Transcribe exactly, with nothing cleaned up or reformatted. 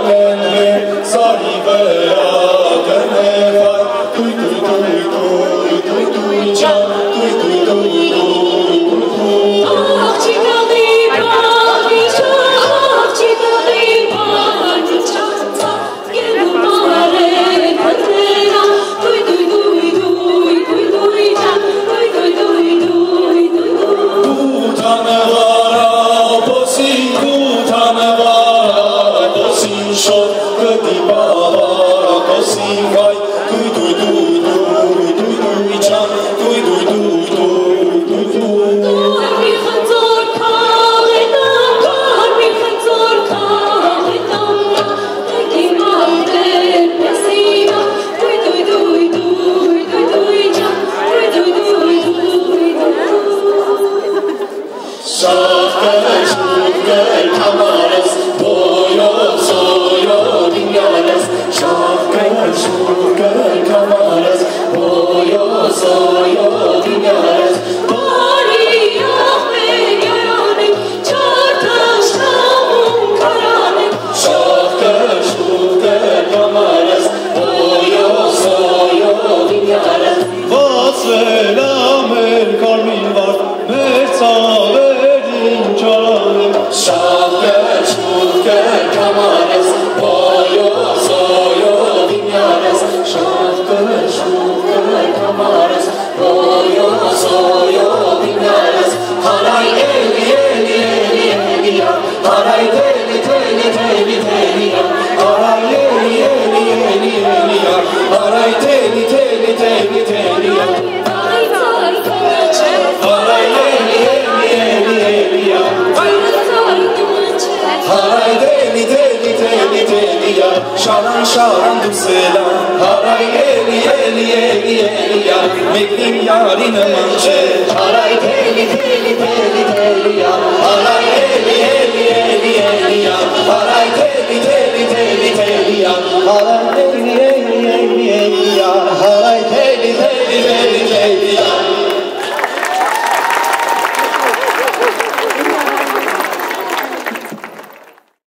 Hara